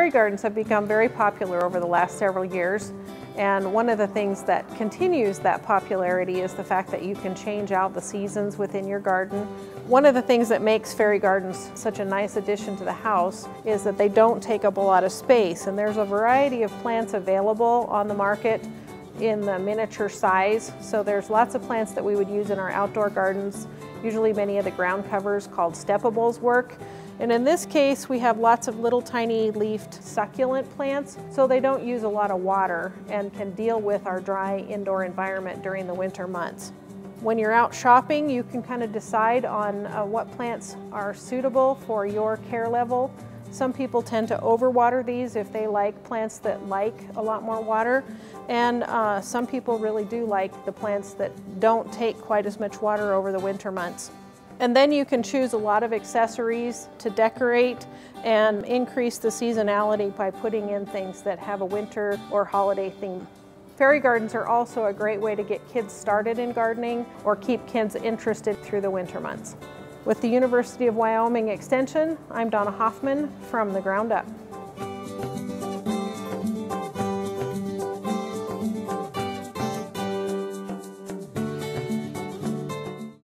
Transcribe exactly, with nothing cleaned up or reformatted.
Prairie gardens have become very popular over the last several years, and one of the things that continues that popularity is the fact that you can change out the seasons within your garden. One of the things that makes fairy gardens such a nice addition to the house is that they don't take up a lot of space, and there's a variety of plants available on the market in the miniature size. So there's lots of plants that we would use in our outdoor gardens. Usually many of the ground covers called steppables work. And in this case, we have lots of little tiny leafed succulent plants, so they don't use a lot of water and can deal with our dry indoor environment during the winter months. When you're out shopping, you can kind of decide on uh, what plants are suitable for your care level. Some people tend to overwater these if they like plants that like a lot more water. And uh, some people really do like the plants that don't take quite as much water over the winter months. And then you can choose a lot of accessories to decorate and increase the seasonality by putting in things that have a winter or holiday theme. Fairy gardens are also a great way to get kids started in gardening or keep kids interested through the winter months. With the University of Wyoming Extension, I'm Donna Hoffman from The Ground Up.